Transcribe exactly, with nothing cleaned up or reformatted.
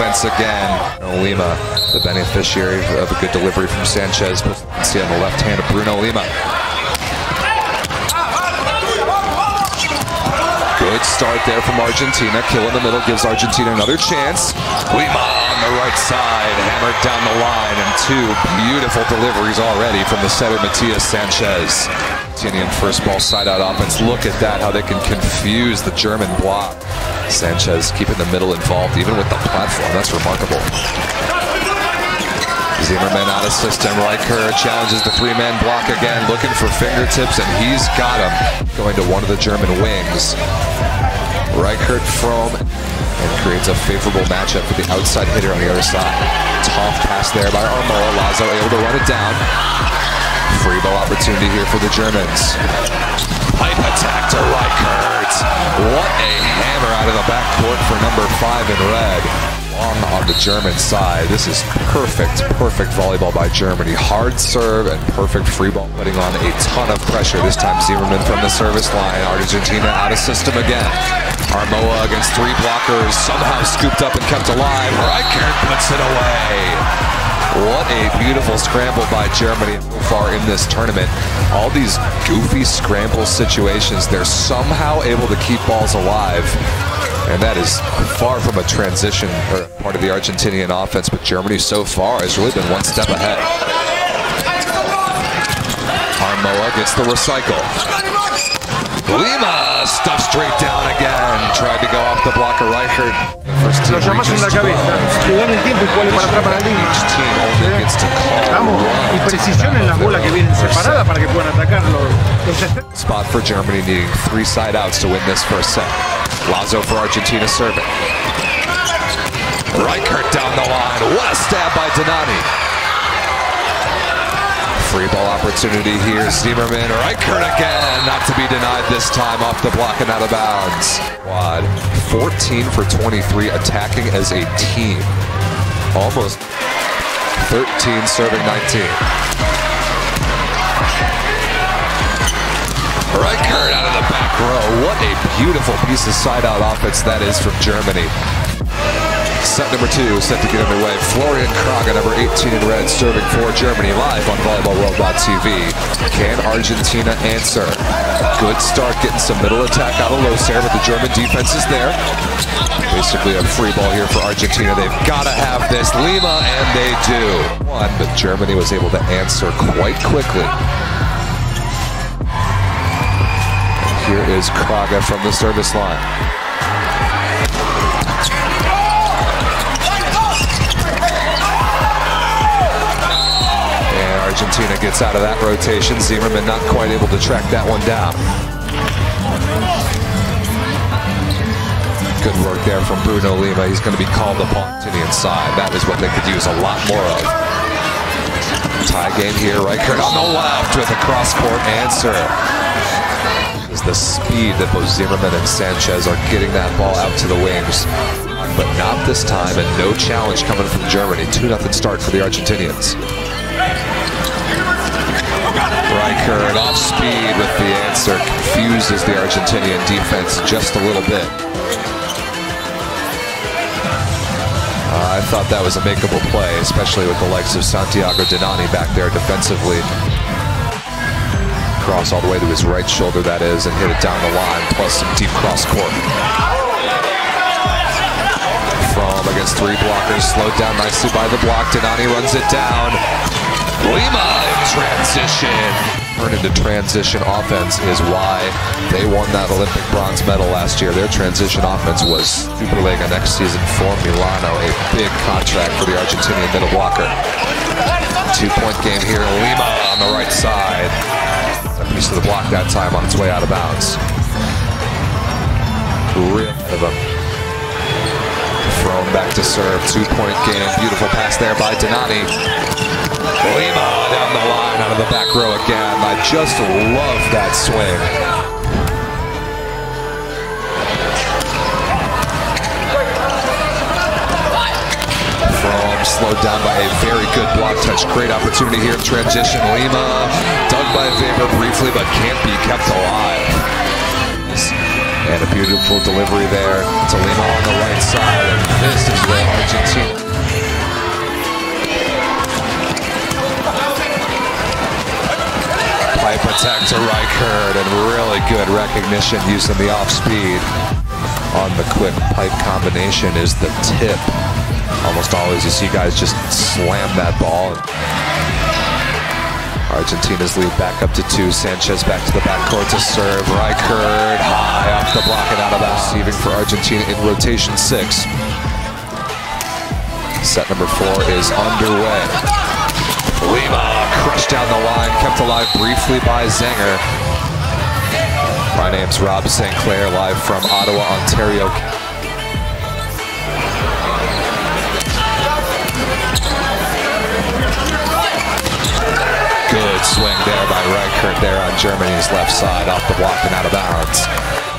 offense again. Bruno Lima, the beneficiary of a good delivery from Sanchez. See on the left hand of Bruno Lima. Good start there from Argentina. Kill in the middle gives Argentina another chance. Lima! The right side, hammered down the line, and two beautiful deliveries already from the setter Matias Sanchez. Argentinian first ball side out offense. Look at that, how they can confuse the German block. Sanchez keeping the middle involved, even with the platform. That's remarkable. Zimmerman out of system. Reichert challenges the three-man block again, looking for fingertips, and he's got him. Going to one of the German wings. Reichert, Frome, and creates a favorable matchup for the outside hitter on the other side. Tough pass there by Armour. Lazo able to run it down. Free ball opportunity here for the Germans. Pipe attack to Reichert. What a hammer out of the backcourt for number five in red. Long on the German side. This is perfect, perfect volleyball by Germany. Hard serve and perfect free ball, putting on a ton of pressure. This time Zimmerman from the service line. Argentina out of system again. Armoa against three blockers, somehow scooped up and kept alive. Reichert puts it away. What a beautiful scramble by Germany so far in this tournament. All these goofy scramble situations, they're somehow able to keep balls alive. And that is far from a transition or part of the Argentinian offense, but Germany so far has really been one step ahead. Armoa gets the recycle. Lima stuffs straight down again. Tried to go off the block of Reichert. First team reaches to go. Each team only gets to call one. Spot for Germany needing three side outs to win this first set. Lazo for Argentina serving. Reichert down the line. What a stab by Donati. Free ball opportunity here, Zimmerman, Reichert again, not to be denied this time, off the block and out of bounds. Quad, fourteen for twenty-three, attacking as a team. Almost thirteen, serving nineteen. Reichert out of the back row, what a beautiful piece of side-out offense that is from Germany. Set number two, set to get underway. Florian Kraga, number eighteen in red, serving for Germany, live on volleyball world dot t v. Can Argentina answer? Good start, getting some middle attack out of Losair, but the German defense is there. Basically a free ball here for Argentina. They've got to have this. Lima, and they do. One, but Germany was able to answer quite quickly. And here is Kraga from the service line. Argentina gets out of that rotation. Zimmerman not quite able to track that one down. Good work there from Bruno Lima. He's going to be called upon to the inside. That is what they could use a lot more of. Tie game here. Reichert on the left with a cross-court answer. Is the speed that both Zimmerman and Sanchez are getting that ball out to the wings. But not this time, and no challenge coming from Germany. two nothing start for the Argentinians. Reichert off speed with the answer, confuses the Argentinian defense just a little bit. Uh, I thought that was a makeable play, especially with the likes of Santiago Danani back there defensively. Cross all the way to his right shoulder, that is, and hit it down the line, plus some deep cross court. Frome against three blockers, slowed down nicely by the block. Danani runs it down. Lima in transition. Turn into transition offense is why they won that Olympic bronze medal last year. Their transition offense was Superliga next season for Milano. A big contract for the Argentinian middle blocker. Two-point game here. Lima on the right side. A piece of the block that time on its way out of bounds. Rip of him. Thrown back to serve. Two-point game. Beautiful pass there by Donati. Lima down the line, out of the back row again. I just love that swing. Frome slowed down by a very good block touch. Great opportunity here. Transition Lima, dug by Faber briefly, but can't be kept alive. And a beautiful delivery there to Lima on the right side. And this is where Argentina attack to Reichert, and really good recognition using the off-speed on the quick pipe combination is the tip. Almost always you see guys just slam that ball. Argentina's lead back up to two. Sanchez back to the backcourt to serve. Reichert high off the block and out of bounds. Receiving for Argentina in rotation six. Set number four is underway. Lima crushed down the line, kept alive briefly by Zenger. My name's Rob Saint Clair, live from Ottawa, Ontario. Good swing there by Reichert there on Germany's left side, off the block and out of bounds.